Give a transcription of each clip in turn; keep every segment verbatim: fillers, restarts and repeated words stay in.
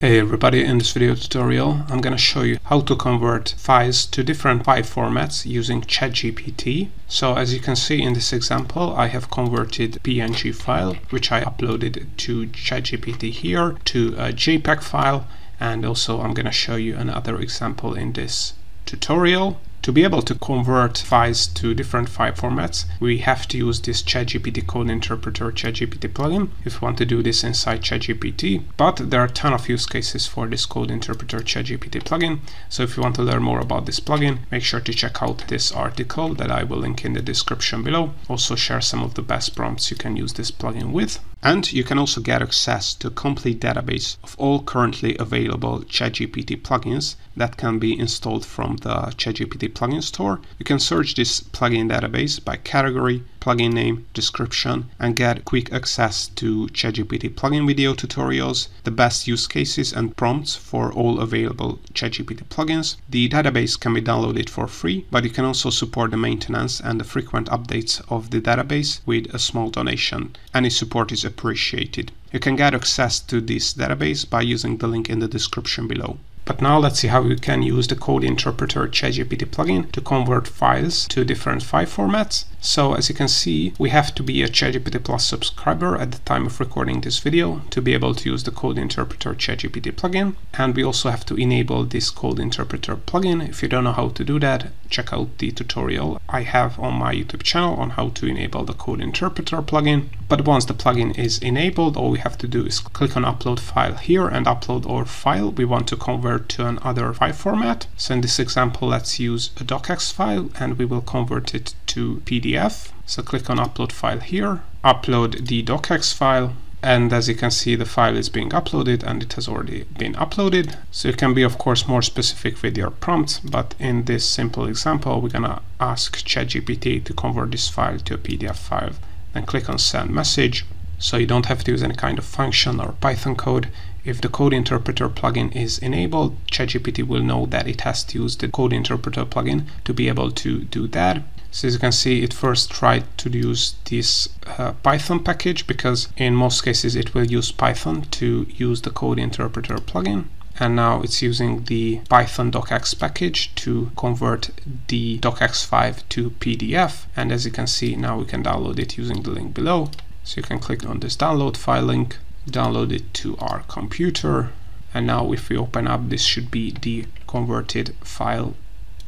Hey everybody, in this video tutorial I'm gonna show you how to convert files to different P Y formats using ChatGPT. So as you can see in this example, I have converted P N G file, which I uploaded to ChatGPT here, to a JPEG file, and also I'm gonna show you another example in this tutorial. To be able to convert files to different file formats, we have to use this ChatGPT Code Interpreter ChatGPT plugin if we want to do this inside ChatGPT. But there are a ton of use cases for this Code Interpreter ChatGPT plugin. So if you want to learn more about this plugin, make sure to check out this article that I will link in the description below. Also share some of the best prompts you can use this plugin with. And you can also get access to a complete database of all currently available ChatGPT plugins that can be installed from the ChatGPT plugin store. You can search this plugin database by category, plugin name, description, and get quick access to ChatGPT plugin video tutorials, the best use cases and prompts for all available ChatGPT plugins. The database can be downloaded for free, but you can also support the maintenance and the frequent updates of the database with a small donation. Any support is appreciated. You can get access to this database by using the link in the description below. But now let's see how you can use the Code Interpreter ChatGPT plugin to convert files to different file formats. So as you can see, we have to be a ChatGPT Plus subscriber at the time of recording this video to be able to use the Code Interpreter ChatGPT plugin. And we also have to enable this Code Interpreter plugin. If you don't know how to do that, check out the tutorial I have on my YouTube channel on how to enable the Code Interpreter plugin. But once the plugin is enabled, all we have to do is click on Upload File here and upload our file we want to convert to another file format. So in this example, let's use a D O C X file and we will convert it to P D F. So click on Upload File here, upload the D O C X file, and as you can see, the file is being uploaded and it has already been uploaded. So you can be, of course, more specific with your prompts, but in this simple example, we're gonna ask ChatGPT to convert this file to a P D F file. Then click on Send Message. So you don't have to use any kind of function or Python code. If the Code Interpreter plugin is enabled, ChatGPT will know that it has to use the Code Interpreter plugin to be able to do that. So as you can see, it first tried to use this uh, Python package, because in most cases it will use Python to use the Code Interpreter plugin. And now it's using the Python D O C X package to convert the D O C X file to P D F. And as you can see, now we can download it using the link below. So you can click on this download file link, download it to our computer, and now if we open up, this should be the converted file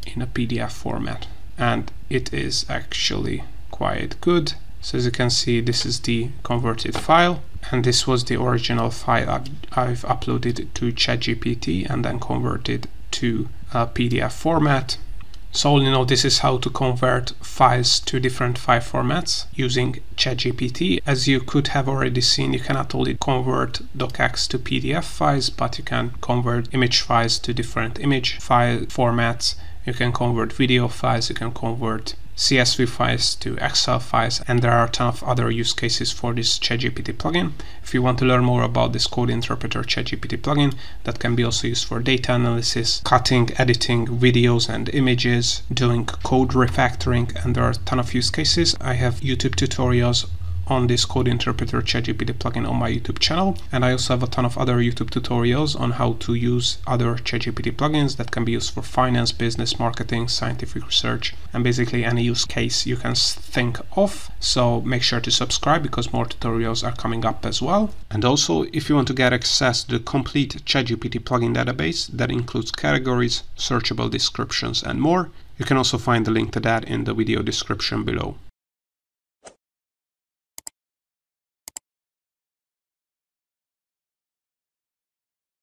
in a P D F format. And it is actually quite good. So as you can see, this is the converted file, and this was the original file I've, I've uploaded to ChatGPT and then converted to a P D F format. So all in all, this is how to convert files to different file formats using ChatGPT. As you could have already seen, you cannot only convert D O C X to P D F files, but you can convert image files to different image file formats. You can convert video files, you can convert C S V files to Excel files, and there are a ton of other use cases for this ChatGPT plugin. If you want to learn more about this Code Interpreter ChatGPT plugin, that can be also used for data analysis, cutting, editing videos and images, doing code refactoring, and there are a ton of use cases. I have YouTube tutorials on this Code Interpreter ChatGPT plugin on my YouTube channel, and I also have a ton of other YouTube tutorials on how to use other ChatGPT plugins that can be used for finance, business, marketing, scientific research, and basically any use case you can think of. So make sure to subscribe, because more tutorials are coming up as well. And also, if you want to get access to the complete ChatGPT plugin database that includes categories, searchable descriptions, and more, you can also find the link to that in the video description below.